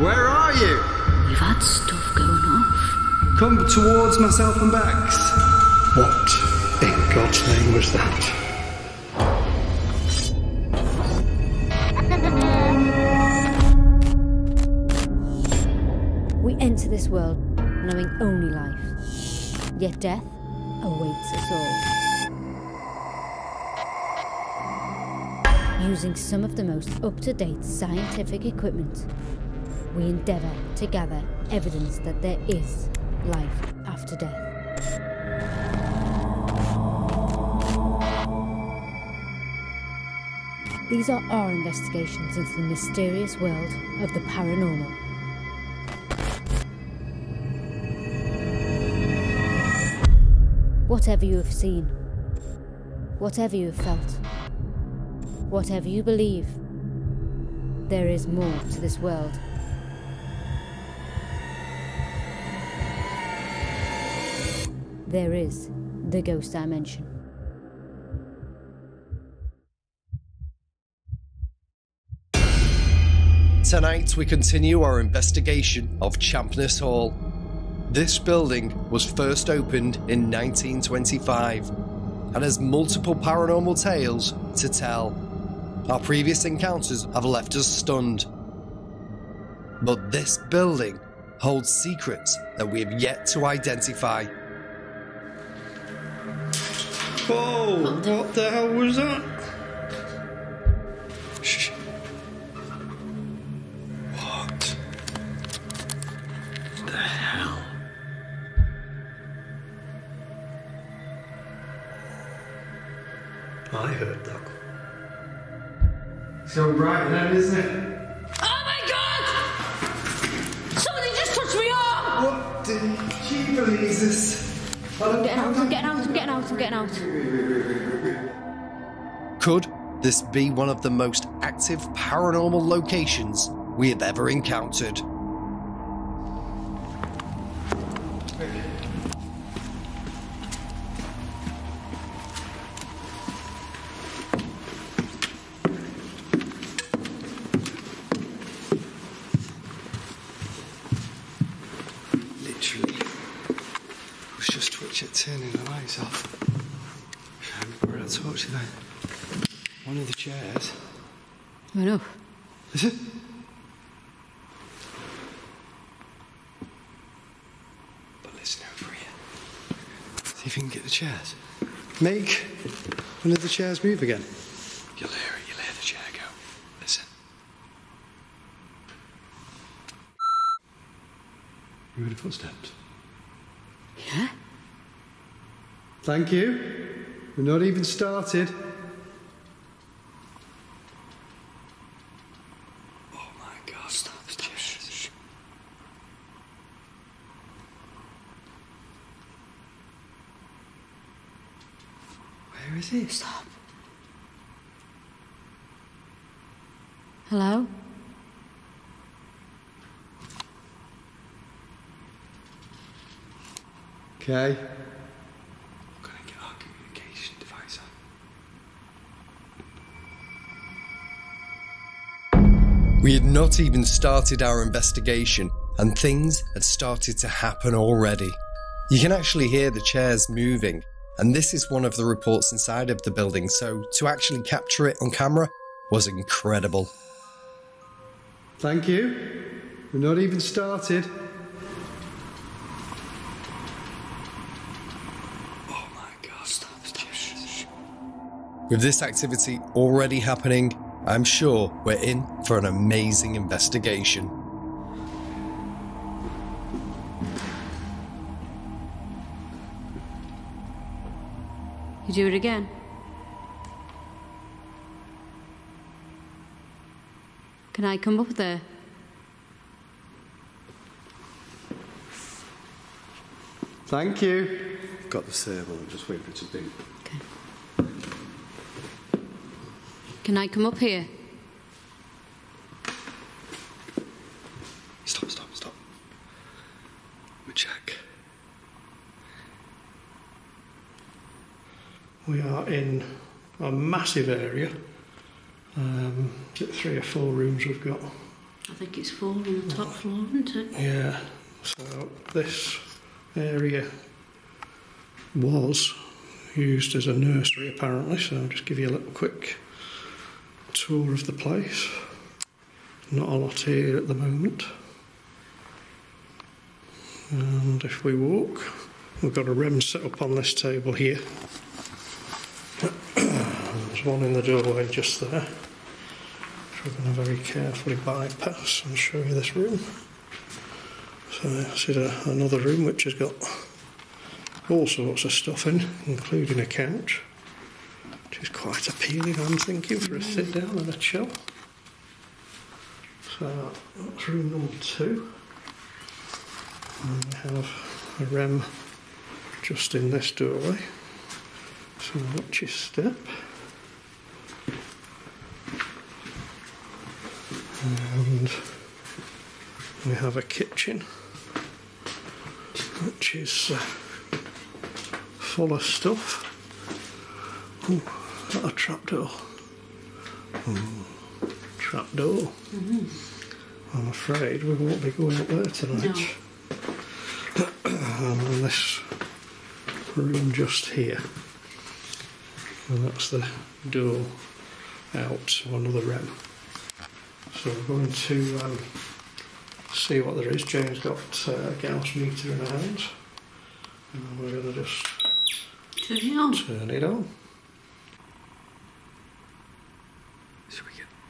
Where are you? We've had stuff going off. Come towards myself and Bax. What in God's name was that? We enter this world knowing only life, yet death awaits us all. Using some of the most up-to-date scientific equipment, we endeavour to gather evidence that there is life after death. These are our investigations into the mysterious world of the paranormal. Whatever you have seen, whatever you have felt, whatever you believe, there is more to this world. There is the Ghost Dimension. Tonight we continue our investigation of Champness Hall. This building was first opened in 1925 and has multiple paranormal tales to tell. Our previous encounters have left us stunned. But this building holds secrets that we have yet to identify. Whoa, what the hell was that? Shh. What the hell? I heard that. So bright then, isn't it? Oh my God! Somebody just touched me arm! What did she believe this? I'm getting out, I'm getting out, I'm getting out, I'm getting out. Could this be one of the most active paranormal locations we have ever encountered? Turning the lights off. I haven't brought a torch today. One of the chairs. I know. Is it? But listen over here. See if you can get the chairs. Make one of the chairs move again. You'll hear it. You'll hear the chair go. Listen. You heard the footsteps? Yeah. Thank you. We're not even started. Oh my God! Stop! Stop! Shh. Where is he? Stop. Hello. Okay. We had not even started our investigation, and things had started to happen already. You can actually hear the chairs moving, and this is one of the reports inside of the building, so to actually capture it on camera was incredible. Thank you. We're not even started. Oh my God, stop, stop, shh. With this activity already happening, I'm sure we're in for an amazing investigation. You do it again. Can I come up there? Thank you. I've got the servo, I'm just waiting for it to beep. Okay. Can I come up here? Stop, stop, stop. Let me check. We are in a massive area. 3 or 4 rooms we've got. I think it's 4 on the top floor, isn't it? Yeah, so this area was used as a nursery apparently, so I'll just give you a little quick tour of the place. Not a lot here at the moment. And if we walk, we've got a REM set up on this table here. There's one in the doorway just there. We're going to very carefully bypass and show you this room. So this is another room which has got all sorts of stuff in, including a couch, which is quite appealing, I'm thinking, for a sit down and a chill. So that's room number 2. And we have a REM just in this doorway. So watch your step. And we have a kitchen which is full of stuff. Oh, a trapdoor. Oh, trapdoor. Mm-hmm. I'm afraid we won't be going up there tonight. No. And this room just here. And that's the door out to another room. So we're going to see what there is. James got a Gauss meter in her hands, and we're going to just turn it on.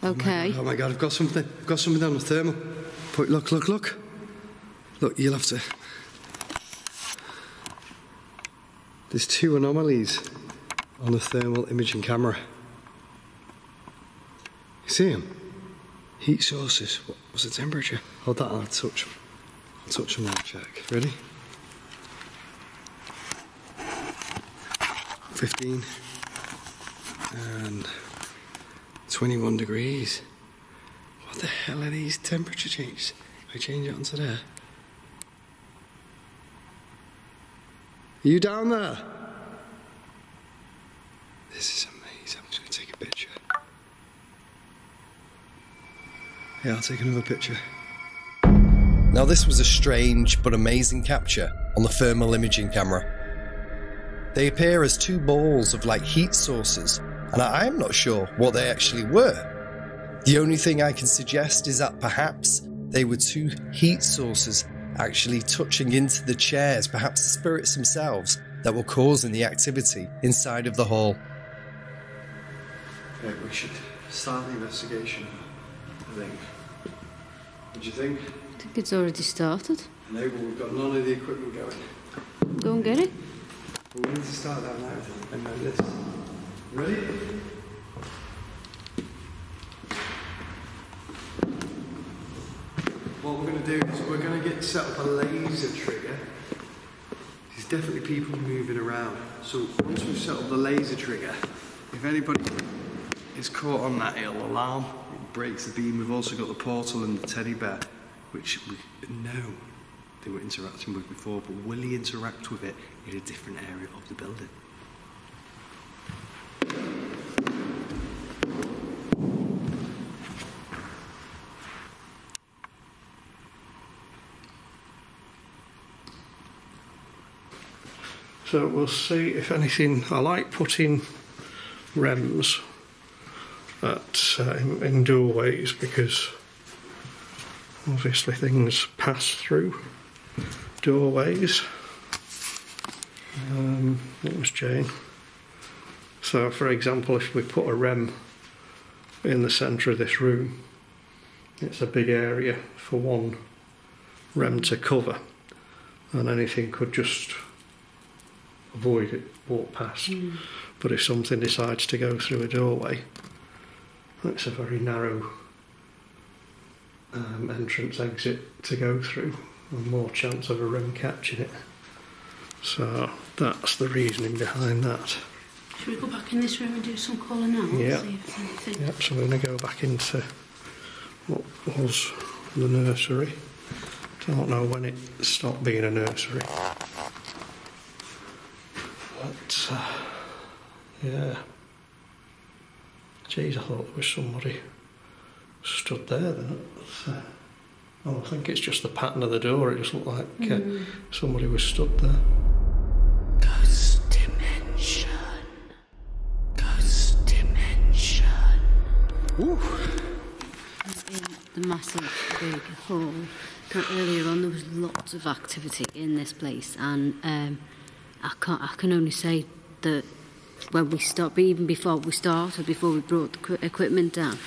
Okay. Oh my God, I've got something. I've got something on the thermal. Look, look, look. Look, you'll have to. There's 2 anomalies on the thermal imaging camera. You see them? Heat sources. What was the temperature? Hold that and I'll touch them. I'll touch them and I'll check. Ready? 15 and 21 degrees. What the hell are these temperature changes? If I change it onto there. Are you down there? This is amazing. I'm just going to take a picture. Yeah, I'll take another picture. Now this was a strange but amazing capture on the thermal imaging camera. They appear as 2 balls of light heat sources, and I'm not sure what they actually were. The only thing I can suggest is that perhaps they were 2 heat sources actually touching into the chairs, perhaps the spirits themselves that were causing the activity inside of the hall. Yeah, we should start the investigation. What do you think? I think it's already started. No, but we've got none of the equipment going. Go and get it. Well, we need to start that now and then this. Ready? What we're going to do is we're going to get set up a laser trigger. There's definitely people moving around. So once we've set up the laser trigger, if anybody is caught on that, it'll alarm. Breaks the beam. We've also got the portal and the teddy bear, which we know they were interacting with before, but will he interact with it in a different area of the building? So we'll see if anything. I like putting REMs at, in doorways, because obviously things pass through doorways. What was Jane? So for example, if we put a REM in the centre of this room, it's a big area for one REM to cover, and anything could just avoid it, walk past. But if something decides to go through a doorway, it's a very narrow entrance-exit to go through, and more chance of a REM catching it. So that's the reasoning behind that. Should we go back in this room and do some calling out? Yeah. Yep, so we're going to go back into what was the nursery. Don't know when it stopped being a nursery. But, yeah. Jeez, I thought there was somebody stood there then. I think it's just the pattern of the door. It just looked like somebody was stood there. Ghost Dimension. Ghost Dimension. Ooh. The massive big hall. Earlier on, there was lots of activity in this place, and I can only say that when we stopped, even before we started, before we brought the equipment down,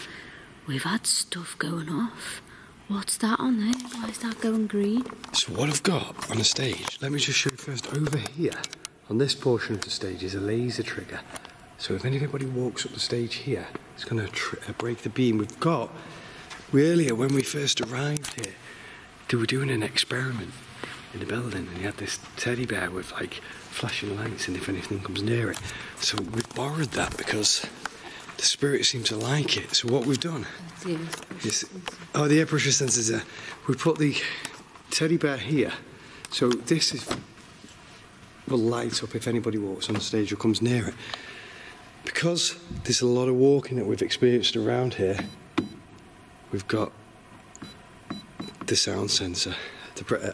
we've had stuff going off. What's that on there? Why is that going green? So what I've got on the stage, let me just show you first. Over here, on this portion of the stage, is a laser trigger. So if anybody walks up the stage here, it's going to break the beam. We've got... Earlier, when we first arrived here, they were doing an experiment in the building, and you had this teddy bear with, like, flashing lights, and if anything comes near it. So we borrowed that because the spirit seemed to like it. So what we've done... is, oh, the air pressure sensors there. We put the teddy bear here. So this is... will light up if anybody walks on the stage or comes near it. Because there's a lot of walking that we've experienced around here, we've got the sound sensor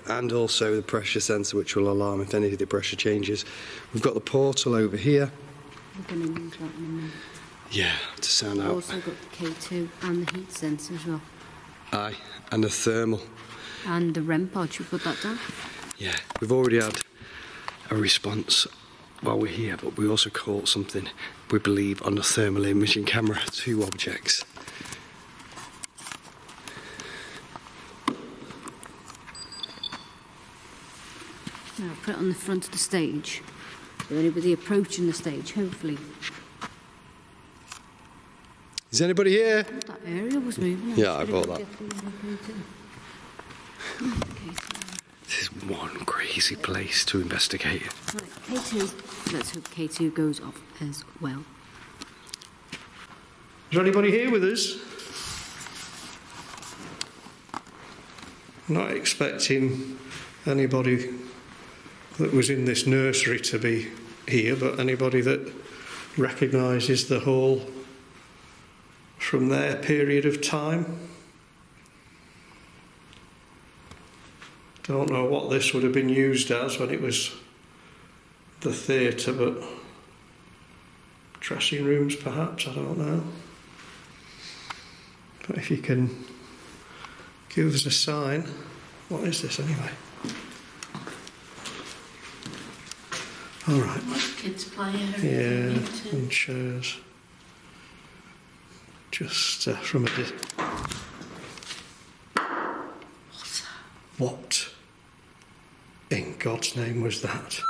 and also the pressure sensor, which will alarm if any of the pressure changes. We've got the portal over here. We're going to use that in a minute. Yeah, to sound out. We've also got the K2 and the heat sensor as well. Aye, and the thermal. And the REM pod, should we put that down? Yeah, we've already had a response while we're here, but we also caught something, we believe, on the thermal imaging camera, 2 objects. Now, put it on the front of the stage. So anybody approaching the stage, hopefully. Is anybody here? Oh, that area was moving. Yeah, I bought that. This is one crazy place to investigate. Right, K2. Let's hope K2 goes off as well. Is there anybody here with us? I'm not expecting anybody that was in this nursery to be here, but anybody that recognises the hall from their period of time. Don't know what this would have been used as when it was the theatre, but dressing rooms perhaps, I don't know. But if you can give us a sign, what is this anyway? All right. Kids playing. Yeah, and chairs. Just from a distance. What in God's name was that?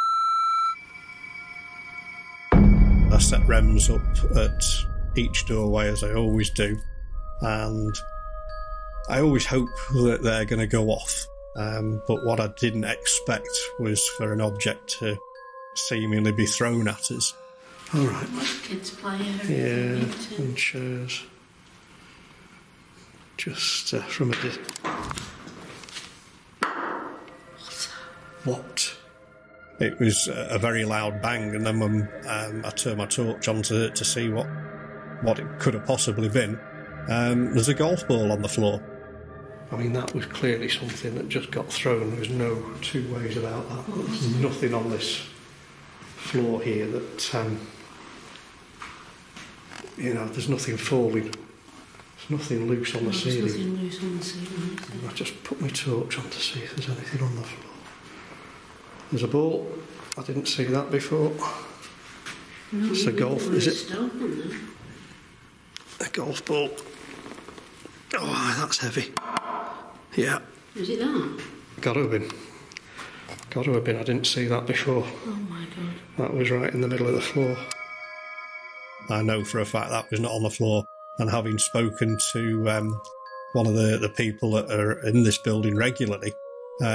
I set REMs up at each doorway, as I always do, and I always hope that they're going to go off. But what I didn't expect was for an object to seemingly be thrown at us. All right. Kids playing. Yeah, and chairs. Just from a distance. What? It was a very loud bang, and then when I turned my torch on to see what it could have possibly been, there's a golf ball on the floor. I mean, that was clearly something that just got thrown. There was no two ways about that. There's nothing on this floor here that, you know, there's nothing falling. There's nothing loose on the ceiling. There's nothing loose on the ceiling. I just put my torch on to see if there's anything on the floor. There's a ball. I didn't see that before. No, it's a golf, is it? A golf ball. Oh, that's heavy. Yeah. Is it that? Got to have been. Got to have been. I didn't see that before. Oh, my God. That was right in the middle of the floor. I know for a fact that was not on the floor. And having spoken to one of the people that are in this building regularly,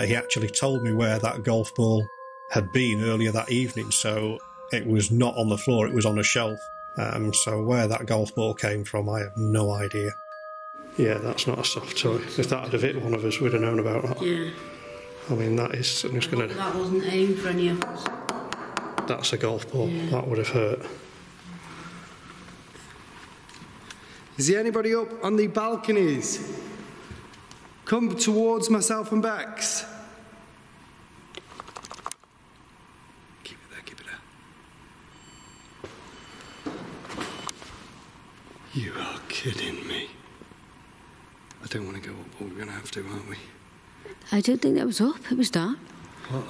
he actually told me where that golf ball had been earlier that evening. So it was not on the floor, it was on a shelf. So where that golf ball came from, I have no idea. Yeah, that's not a soft toy. If that had hit one of us, we'd have known about that. Yeah. I mean, that is... I'm just going to... That wasn't aimed for any of us. That's a golf ball. Yeah. That would have hurt. Is there anybody up on the balconies? Come towards myself and Bex. Keep it there, keep it there. You are kidding me. I don't want to go up, but we're going to have to, aren't we? I don't think that was up. It was dark. What? No,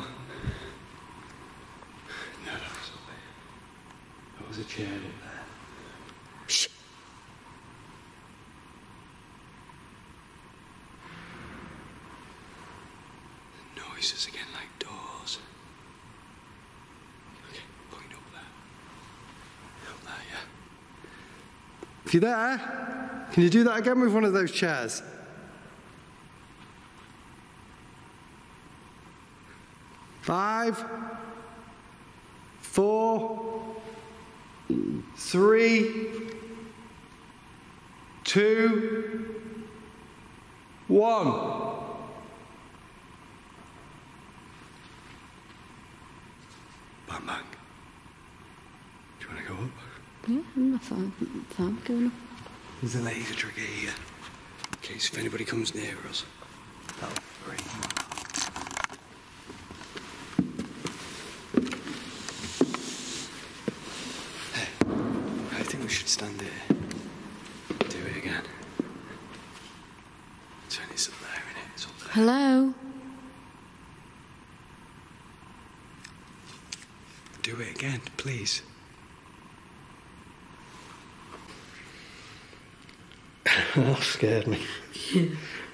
that was up there. That was a chair up there. Shh. Noises again, like doors. Okay, point up there. Up there, yeah. If you're there, can you do that again with one of those chairs? Five, four, three, two, one. Bang, bang. Do you want to go up? Yeah, I'm not fine going up. There's a laser trigger here, in case if anybody comes near us. That'll be great. We should stand here. Do it again. Turn this up there, innit? It's up there. Hello? Do it again, please. That scared me. Yeah.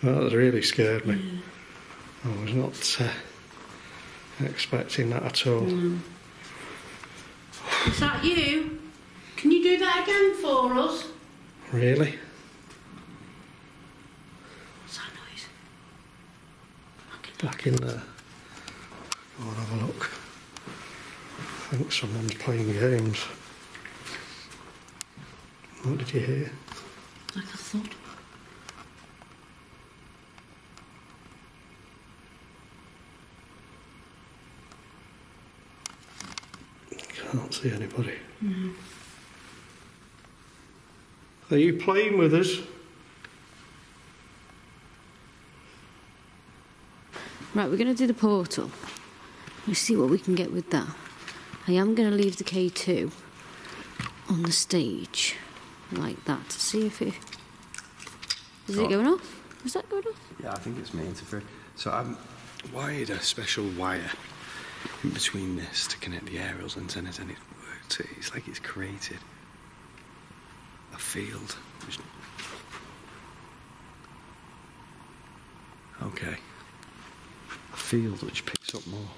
That really scared me. Yeah. I was not expecting that at all. No. Is that you? Can you do that again for us? Really? What's that noise? Back in there. Go on, have a look. I think someone's playing games. What did you hear? Like a thud. Can't see anybody. No. Are you playing with us? Right, we're going to do the portal. We'll see what we can get with that. I am going to leave the K2 on the stage like that to see if it... Is it going off? Is that going off? Yeah, I think it's me interfering. So I've wired a special wire in between this to connect the aerials antennas, and it worked. It's like it's created a field. Okay. A field which picks up more.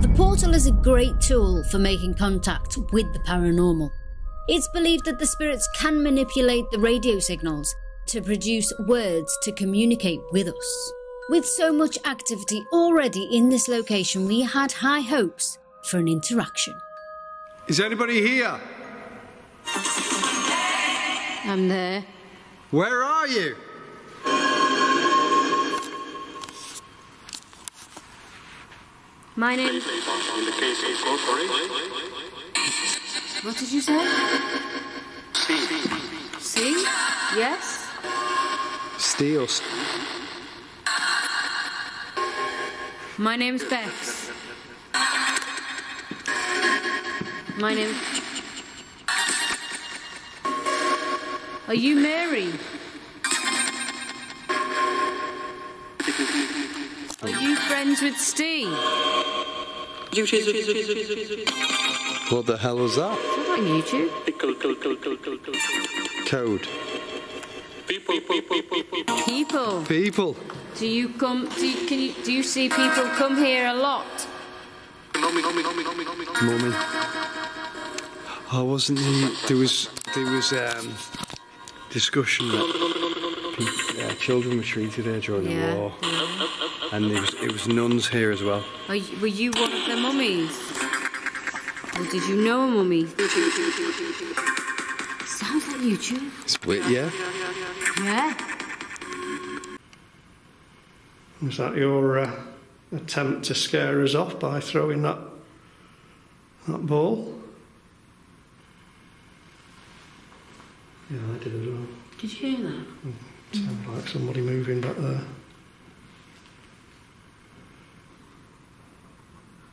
The portal is a great tool for making contact with the paranormal. It's believed that the spirits can manipulate the radio signals to produce words to communicate with us. With so much activity already in this location, we had high hopes for an interaction. Is anybody here? I'm there. Where are you? My name... What did you say? C. C? Yes? Steals. My name's Bex. My name... Are you Mary? Are you friends with Steve? What the hell was that? Sounds like YouTube. Code. People. Do you come? Do you see people come here a lot? Mummy. I wasn't here. There was discussion that children were treated here during the war, and it was nuns here as well. Were you one of the mummies? Or did you know a mummy? Sounds like YouTube. It's weird, yeah. Yeah. Is that your attempt to scare us off by throwing that ball. Yeah, I did as well. Did you hear that? It sounded like somebody moving back there.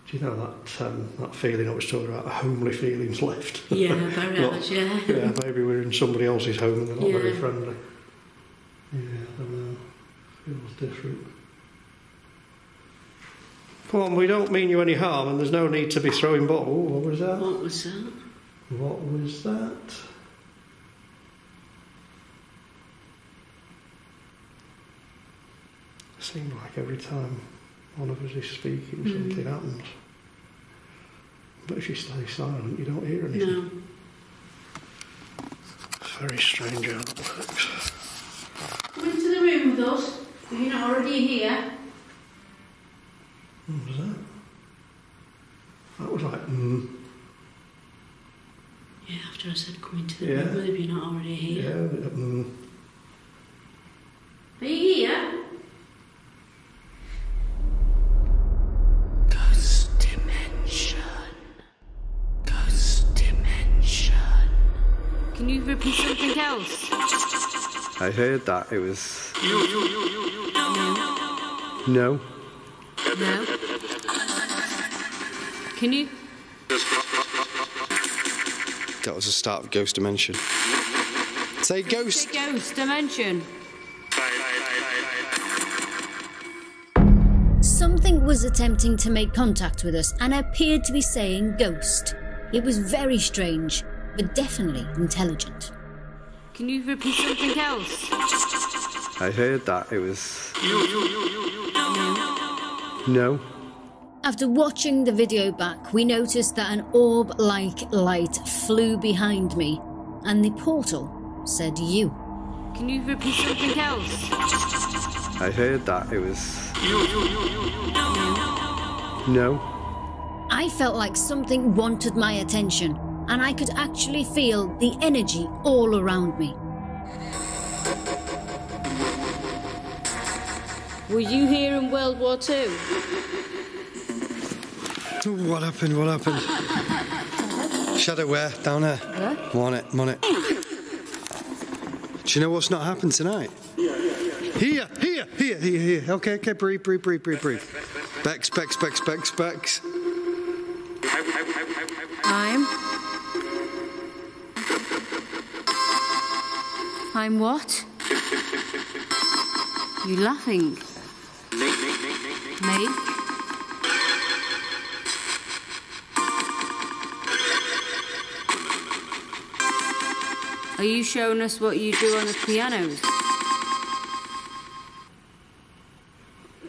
Do you know that feeling I was talking about, a homely feeling's left? Yeah, very much, yeah. Yeah, maybe we're in somebody else's home and they're not very friendly. Yeah, I don't know. Feels different. Come on, we don't mean you any harm and there's no need to be throwing balls. Oh, what was that? What was that? What was that? It seemed like every time one of us is speaking, something happens. But if you stay silent, you don't hear anything. No. It's very strange how that works. Come into the room with us, if you're not already here. What was that? That was like, Yeah, after I said come into the room if you're not already here. Yeah, Are you here? Can you repeat something else? I heard that. It was... No. No. Can you... That was the start of Ghost Dimension. Say Ghost! Say Ghost Dimension. Something was attempting to make contact with us and appeared to be saying ghost. It was very strange, but definitely intelligent. Can you repeat something else? I heard that. It was... No. After watching the video back, we noticed that an orb-like light flew behind me, and the portal said you. Can you repeat something else? I heard that. It was... No. I felt like something wanted my attention, and I could actually feel the energy all around me. Were you here in World War II? What happened? What happened? Shadow where? Down there. Yeah? Want it. Do you know what's not happened tonight? Here. Okay, breathe. Bex. I'm what? You laughing? Make? Are you showing us what you do on the pianos? It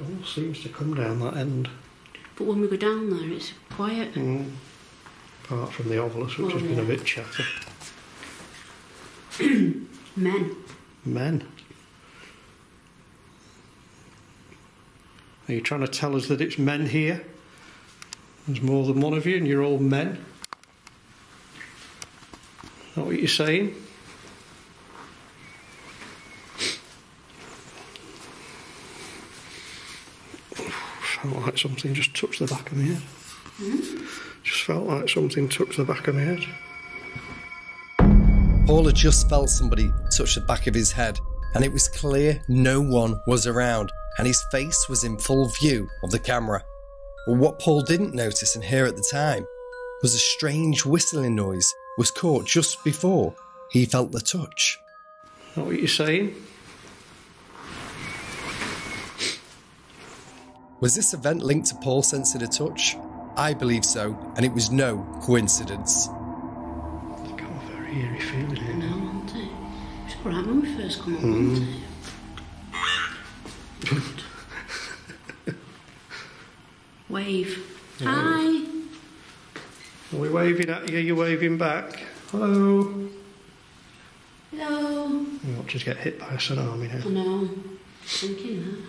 all seems to come down that end. But when we go down there, it's quiet. Apart from the ovilus, which has been a bit chatty. Men. Are you trying to tell us that it's men here? There's more than one of you and you're all men? Is that what you're saying? Felt like something just touched the back of my head. Just felt like something touched the back of my head. Paul had just felt somebody touch the back of his head, and it was clear no one was around, and his face was in full view of the camera. But what Paul didn't notice and hear at the time was a strange whistling noise was caught just before he felt the touch. Is that what you're saying? Was this event linked to Paul sensing a touch? I believe so, and it was no coincidence. Eerie feeling, isn't it? I know, wasn't it? It was all right when we first come up, wasn't it? Wave. Hello. Hi. Are we waving at you? You're waving back. Hello. Hello. You might just get hit by a tsunami now. I know. I'm thinking that.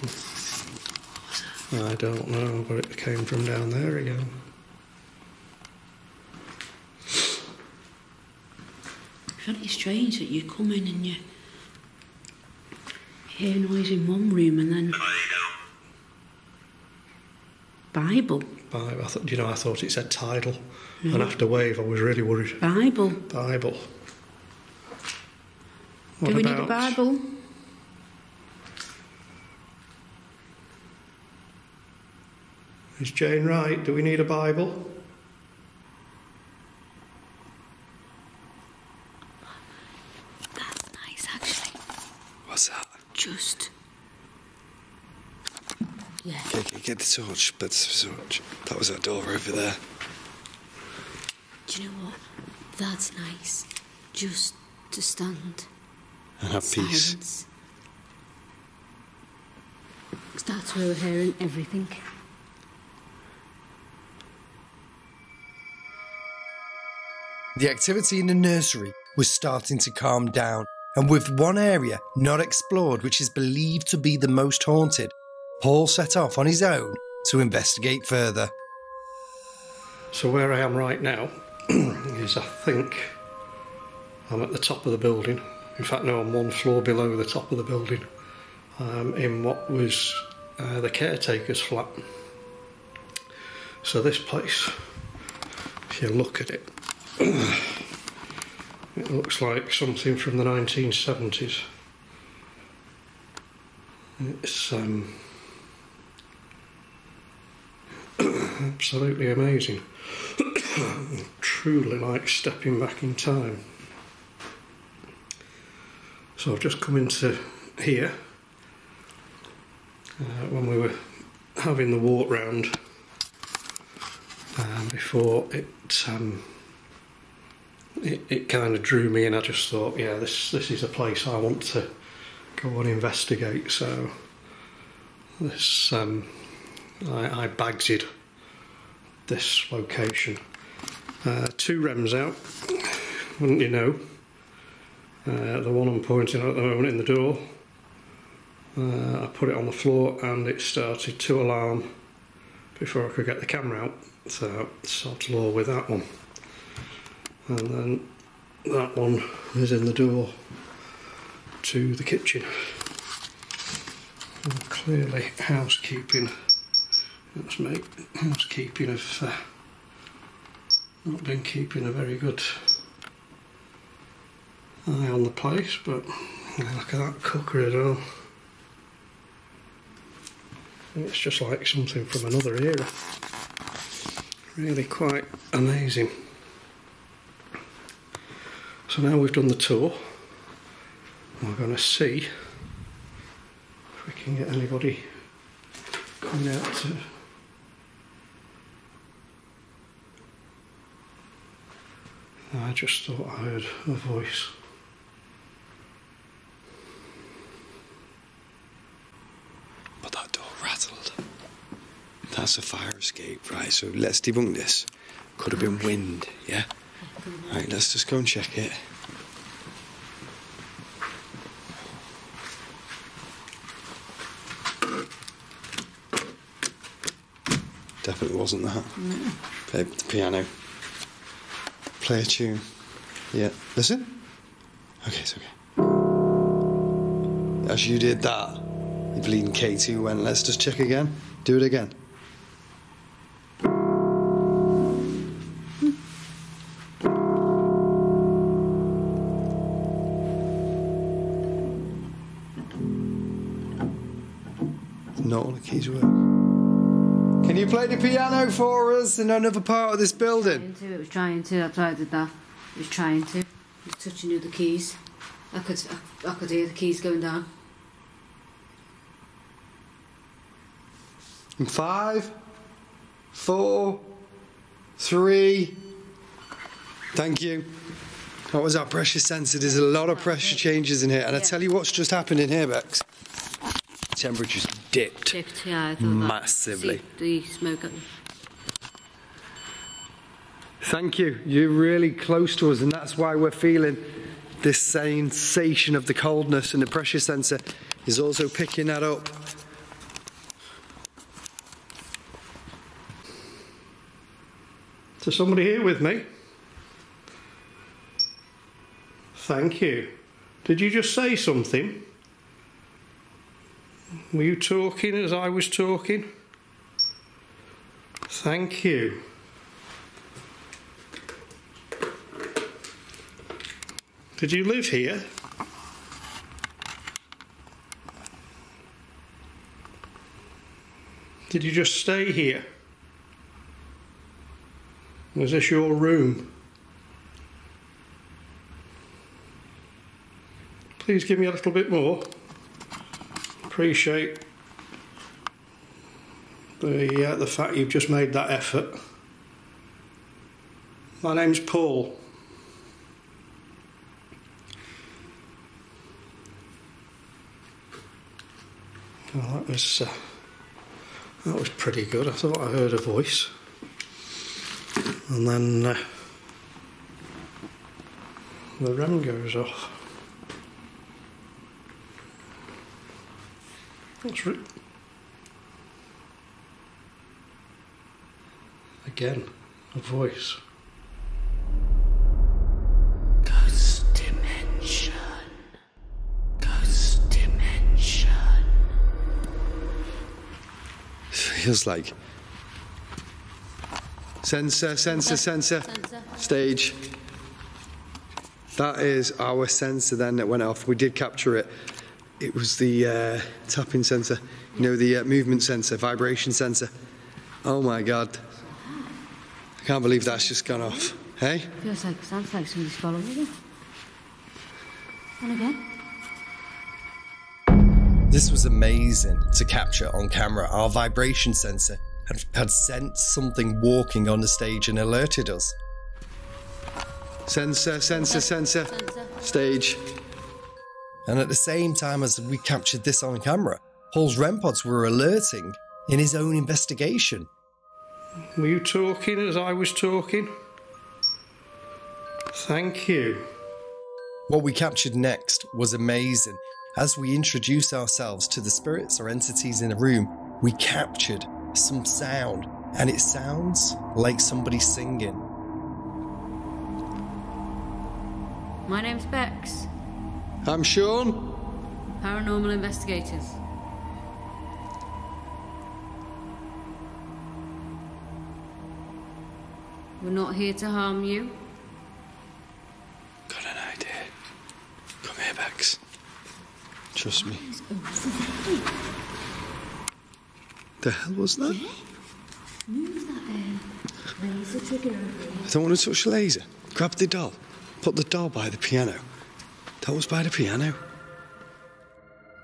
What was that? I don't know, but it came from down there again. Isn't it strange that you come in and you hear noise in one room and then Bible. Bible. I thought it said tidal, and after wave I was really worried. Bible. Bible. What do we need a Bible? Is Jane right? Do we need a Bible? That's nice, actually. What's that? Just. Yeah. Get the torch, but that was that door over there. Do you know what? That's nice. Just to stand. And have silence. Peace. Because that's where we're hearing everything. The activity in the nursery was starting to calm down, and with one area not explored, which is believed to be the most haunted, Paul set off on his own to investigate further. So where I am right now is, I think, I'm at the top of the building. In fact, no, I'm one floor below the top of the building, in what was the caretaker's flat. So this place, if you look at it, it looks like something from the 1970s. It's absolutely amazing. Truly like stepping back in time. So I've just come into here. When we were having the walk round before, it kind of drew me in. I just thought, yeah, this is a place I want to go and investigate. So this I bagsied this location. 2 REMs out, wouldn't you know? The one I'm pointing at the moment in the door, I put it on the floor and it started to alarm before I could get the camera out. So sod law with that one. And then that one is in the door to the kitchen. And clearly housekeeping, that's me, housekeeping have not been keeping a very good eye on the place, but look at that cooker as well. It's just like something from another era. Really quite amazing. So now we've done the tour, we're going to see if we can get anybody coming out to... I just thought I heard a voice. But that door rattled. That's a fire escape, right? So let's debunk this. Could have been wind, yeah? Right, let's just go and check it. Definitely wasn't that. No. Play the piano. Play a tune. Yeah, listen. Okay, it's okay. As you did that, the bleeding K2 went, let's just check again. Do it again. Not all the keys work. Can you play the piano for us in another part of this building? It was trying to, that's why I did that. It was trying to. It was touching the keys. I could hear the keys going down. In 5, 4, 3... Thank you. That was our pressure sensor. There's a lot of pressure changes in here. And I tell you what's just happened in here, Bex. Temperatures dipped, yeah, I thought massively. The smoke up. Thank you. You're really close to us, and that's why we're feeling this sensation of the coldness, and the pressure sensor is also picking that up. Is there somebody here with me? Thank you. Did you just say something? Were you talking as I was talking? Thank you. Did you live here? Did you just stay here? Is this your room? Please give me a little bit more. Appreciate the fact you've just made that effort. My name's Paul. Well, that was pretty good. I thought I heard a voice. And then the REM goes off. That's right. Again, a voice. Ghost Dimension. Ghost Dimension. Feels like. Sensor. Stage. That is our sensor then that went off. We did capture it. It was the tapping sensor. You know, the movement sensor, vibration sensor. Oh my God. I can't believe that's just gone off. Hey? Feels like, sounds like somebody's following you. And again. This was amazing to capture on camera. Our vibration sensor had sensed something walking on the stage and alerted us. Sensor. Stage. And at the same time as we captured this on camera, Paul's REM pods were alerting in his own investigation. Were you talking as I was talking? Thank you. What we captured next was amazing. As we introduced ourselves to the spirits or entities in the room, we captured some sound, and it sounds like somebody singing. My name's Bex. I'm Sean. Paranormal investigators. We're not here to harm you. Got an idea. Come here, Bex. Trust me. The hell was that? Yeah. Move that in. Laser trigger over. I don't want to touch the laser. Grab the doll. Put the doll by the piano. That was by the piano.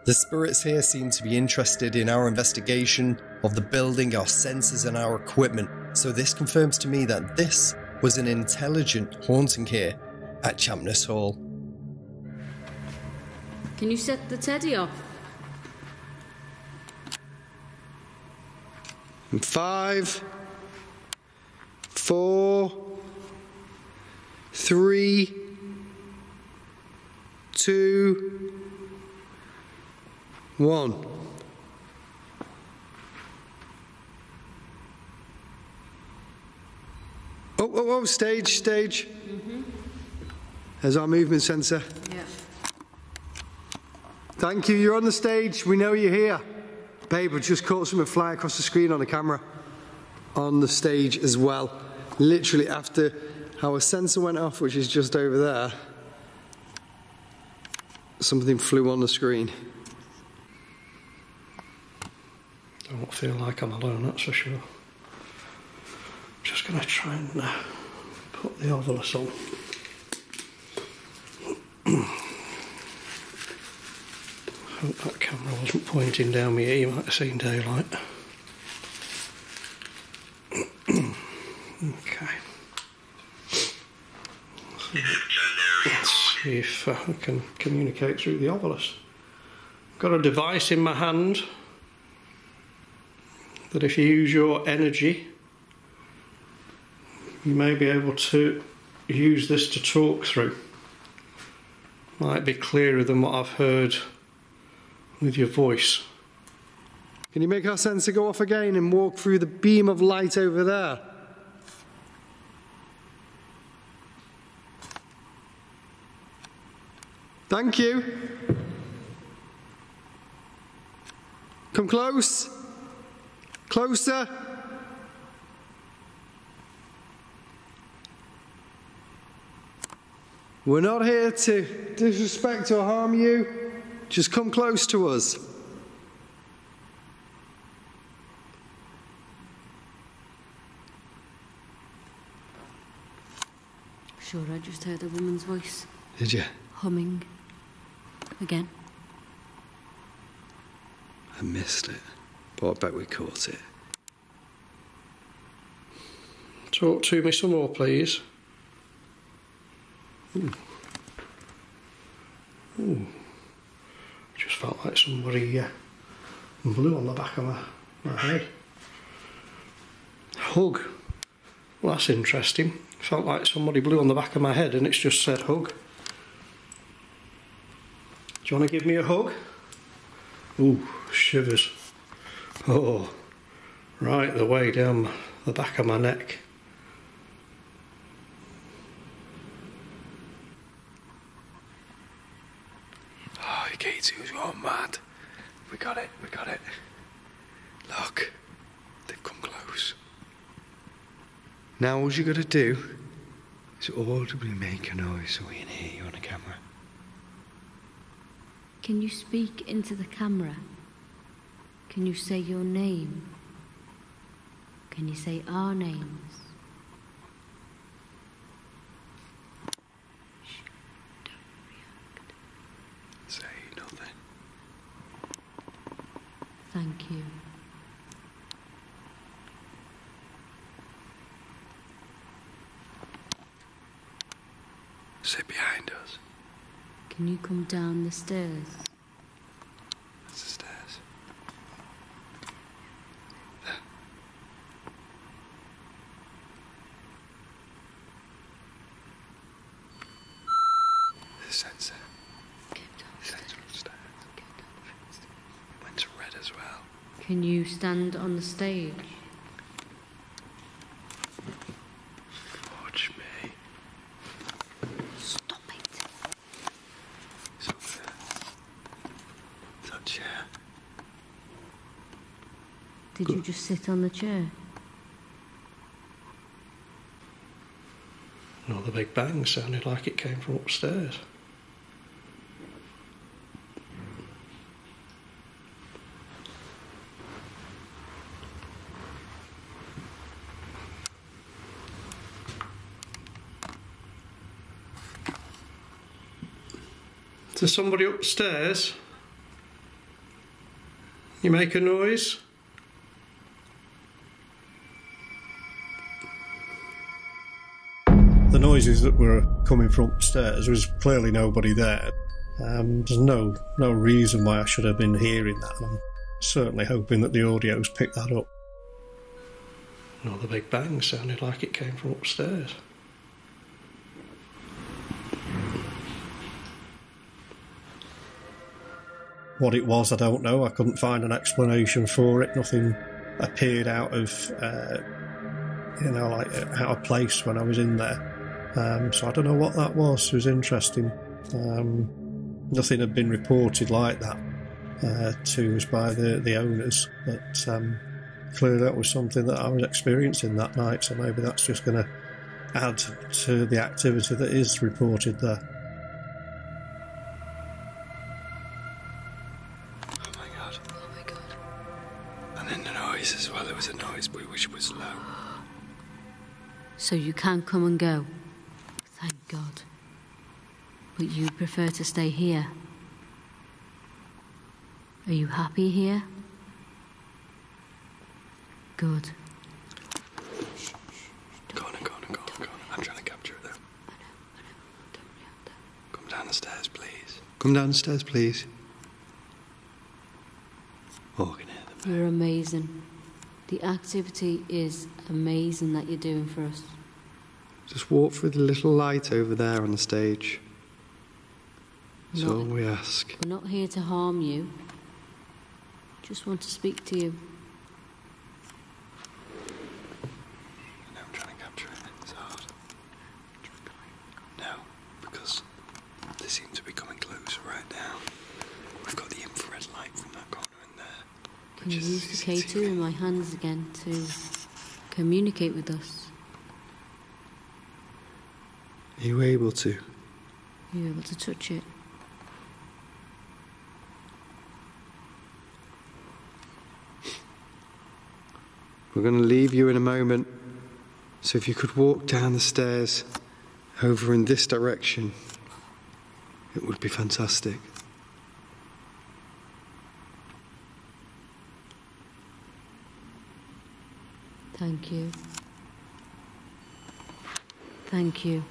The spirits here seem to be interested in our investigation of the building, our sensors and our equipment. So this confirms to me that this was an intelligent haunting here at Champness Hall. Can you set the teddy off? 5, 4, 3, 2, 1. Oh, stage. Mm-hmm. There's our movement sensor. Yeah. Thank you, you're on the stage. We know you're here. Babe, I just caught something fly across the screen on the camera. On the stage as well. Literally after our sensor went off, which is just over there, something flew on the screen. I don't feel like I'm alone, that's for sure. I'm just going to try and put the ovilus on. I hope that camera wasn't pointing down my ear, you might have seen daylight. Okay. Let's see if I can communicate through the ovilus. I've got a device in my hand that if you use your energy, you may be able to use this to talk through. Might be clearer than what I've heard with your voice. Can you make our sensor go off again and walk through the beam of light over there? Thank you. Come close. Closer. We're not here to disrespect or harm you. Just come close to us. Sure, I just heard a woman's voice. Did you? Humming. Again. I missed it, but I bet we caught it. Talk to me some more, please. Ooh. Ooh. Just felt like somebody blew on the back of my head. Hug. Well, that's interesting. Felt like somebody blew on the back of my head and it's just said hug. Do you want to give me a hug? Ooh, shivers. Oh, right the way down the back of my neck. Oh, Katie was going mad. We got it, we got it. Look, they've come close. Now all you got to do is audibly make a noise so we can hear you on the camera. Can you speak into the camera? Can you say your name? Can you say our names? Shh, don't react. Say nothing. Thank you. Sit behind us. Can you come down the stairs? That's the stairs. There. The sensor. The sensor on the stairs. It went to red as well. Can you stand on the stage? Did you just sit on the chair? No, the big bang sounded like it came from upstairs. Is there somebody upstairs? You make a noise? The noises that were coming from upstairs, there was clearly nobody there. There's no reason why I should have been hearing that. And I'm certainly hoping that the audio's picked that up. No, the big bang sounded like it came from upstairs. What it was, I don't know. I couldn't find an explanation for it. Nothing appeared out of, you know, like out of place when I was in there. So I don't know what that was. It was interesting. Nothing had been reported like that to us by the owners, but clearly that was something that I was experiencing that night, so maybe that's just going to add to the activity that is reported there. Oh my God. Oh my God. And then the noise as well. There was a noise which was low. So you can come and go. Thank God. But you prefer to stay here. Are you happy here? Good. Shh, shh, go on, and go on, and go on, and go on. I'm trying to capture it there. I know, I know. Don't react there. Come down the stairs, please. Come down the stairs, please. Oh, I can hear them. You're amazing. The activity is amazing that you're doing for us. Just walk through the little light over there on the stage. That's all we ask. We're not here to harm you. Just want to speak to you. No, I'm trying to capture it. It's hard. No, because they seem to be coming close. I used the K2 in my hands again to communicate with us. You were able to? You were able to touch it. We're going to leave you in a moment, so if you could walk down the stairs over in this direction, it would be fantastic. Thank you. Thank you.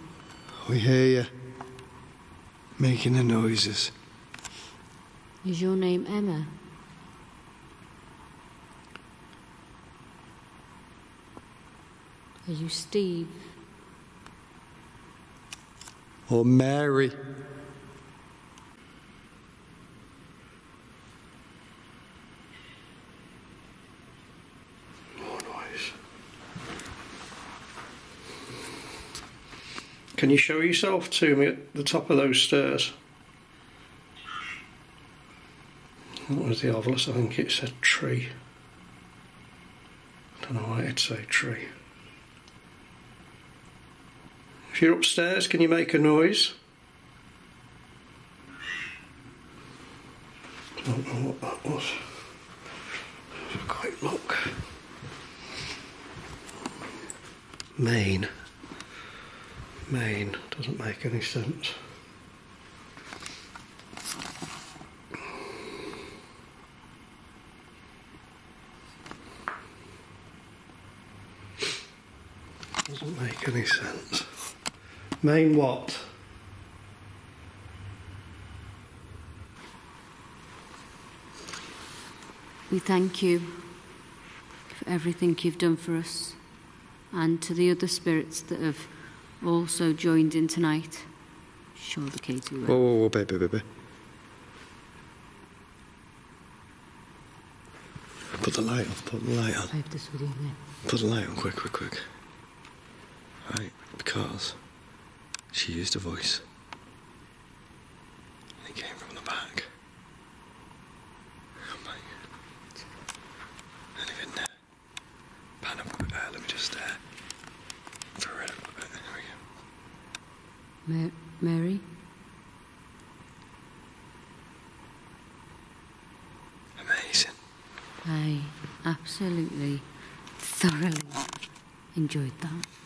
We hear you making the noises. Is your name Emma? Are you Steve? Or Mary? More noise. Can you show yourself to me at the top of those stairs? What is the obelisk? I think it's a tree. I don't know why it's a tree. If you're upstairs, can you make a noise? I don't know what that was. Let's quite look. Maine. Maine doesn't make any sense. Doesn't make any sense. Main what? We thank you for everything you've done for us, and to the other spirits that have also joined in tonight. Sure, the K2 will. Whoa, whoa, whoa, baby, baby. Put the light on, put the light on. I have this with you now. Put the light on, quick, quick, quick. Right, because... she used a voice. And it came from the back. Oh my God. And even there. Pan up a bit there, let me just stare. Throw it up a bit, there we go. Mary? Amazing. I absolutely, thoroughly enjoyed that.